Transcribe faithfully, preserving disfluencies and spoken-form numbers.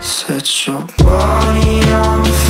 Set your body on fire.